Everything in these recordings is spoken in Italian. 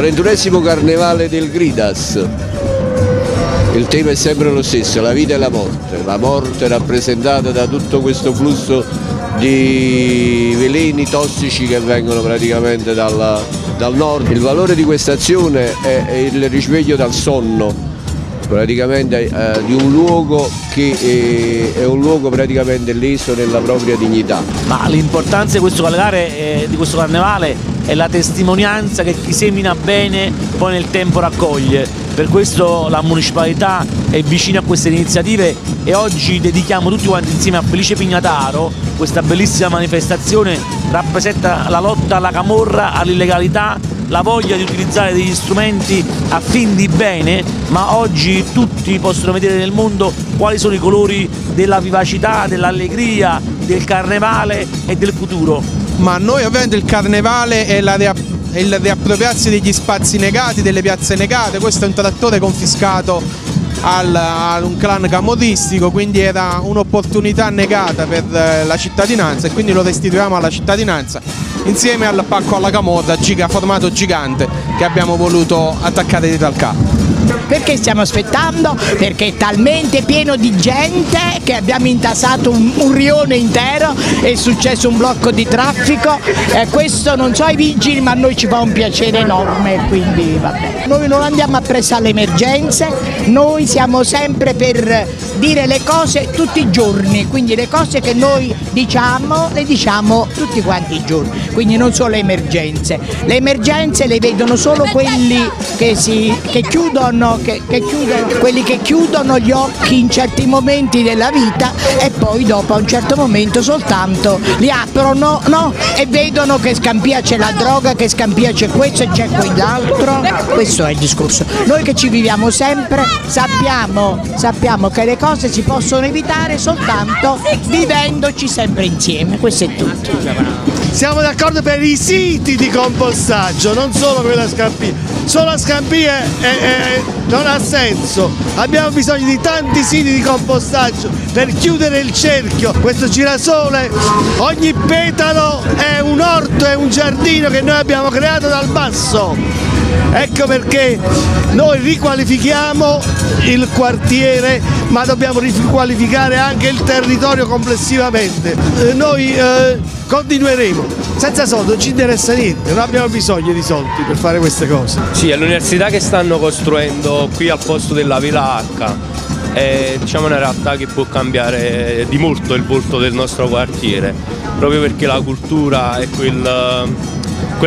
31° carnevale del Gridas, il tema è sempre lo stesso, la vita e la morte rappresentata da tutto questo flusso di veleni tossici che vengono praticamente dal nord. Il valore di questa azione è il risveglio dal sonno, praticamente di un luogo che è un luogo praticamente leso nella propria dignità. Ma l'importanza di questo calendare, di questo carnevale, è la testimonianza che chi semina bene poi nel tempo raccoglie. Per questo la municipalità è vicina a queste iniziative e oggi dedichiamo tutti quanti insieme a Felice Pignataro. Questa bellissima manifestazione rappresenta la lotta alla camorra, all'illegalità, la voglia di utilizzare degli strumenti a fin di bene, ma oggi tutti possono vedere nel mondo quali sono i colori della vivacità, dell'allegria, del carnevale e del futuro. Ma noi ovviamente il carnevale è il riappropriarsi degli spazi negati, delle piazze negate. Questo è un trattore confiscato a un clan camorristico, quindi era un'opportunità negata per la cittadinanza e quindi lo restituiamo alla cittadinanza insieme al pacco alla camorra formato gigante che abbiamo voluto attaccare dietro al capo. Perché stiamo aspettando? Perché è talmente pieno di gente che abbiamo intasato un rione intero, è successo un blocco di traffico e questo non so ai vigili, ma a noi ci fa un piacere enorme, quindi vabbè. Noi non andiamo appresso alle emergenze, noi siamo sempre per dire le cose tutti i giorni, quindi le cose che noi diciamo le diciamo tutti quanti i giorni, quindi non solo le emergenze. Le emergenze le vedono solo quelli che chiudono gli occhi in certi momenti della vita e poi dopo a un certo momento soltanto li aprono, no? E vedono che Scampia c'è la droga, che Scampia c'è questo e c'è quell'altro. Questo è il discorso. Noi che ci viviamo sempre sappiamo che le cose si possono evitare soltanto vivendoci sempre insieme, questo è tutto. Siamo d'accordo per i siti di compostaggio, non solo quella Scampia. Solo a Scampia non ha senso, abbiamo bisogno di tanti siti di compostaggio per chiudere il cerchio. Questo girasole, ogni petalo è un orto, è un giardino che noi abbiamo creato dal basso. Ecco perché noi riqualifichiamo il quartiere, ma dobbiamo riqualificare anche il territorio complessivamente. Noi continueremo. Senza soldi non ci interessa niente, non abbiamo bisogno di soldi per fare queste cose. Sì, è l'università che stanno costruendo qui al posto della Villa H, è diciamo una realtà che può cambiare di molto il volto del nostro quartiere, proprio perché la cultura è quella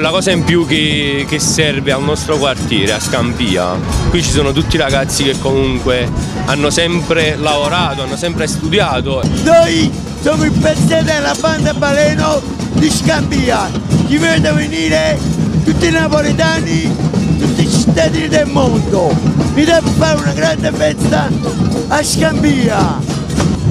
cosa in più che serve al nostro quartiere, a Scampia. Qui ci sono tutti i ragazzi che comunque hanno sempre lavorato, hanno sempre studiato. Noi siamo il pezzo della banda baleno di Scampia, ci vedo venire tutti i napoletani, tutti i cittadini del mondo. Mi devo fare una grande festa a Scampia.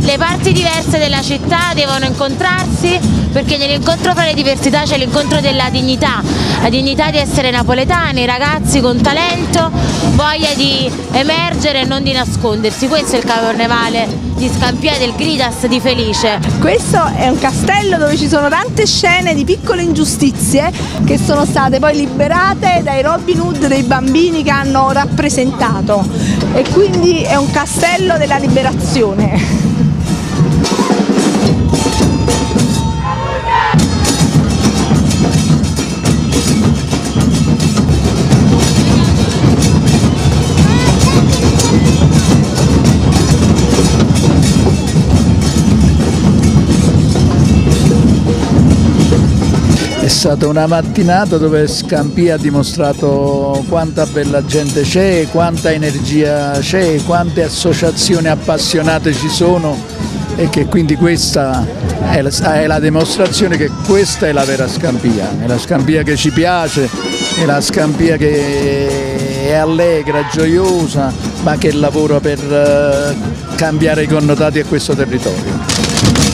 Le parti diverse della città devono incontrarsi perché nell'incontro fra le diversità c'è l'incontro della dignità, la dignità di essere napoletani, ragazzi con talento, voglia di emergere e non di nascondersi. Questo è il carnevale di Scampia, del Gridas, di Felice. Questo è un castello dove ci sono tante scene di piccole ingiustizie che sono state poi liberate dai Robin Hood, dei bambini che hanno rappresentato, e quindi è un castello della liberazione. È stata una mattinata dove Scampia ha dimostrato quanta bella gente c'è, quanta energia c'è, quante associazioni appassionate ci sono e che quindi questa è la dimostrazione che questa è la vera Scampia, è la Scampia che ci piace, è la Scampia che è allegra, gioiosa, ma che lavora per cambiare i connotati a questo territorio.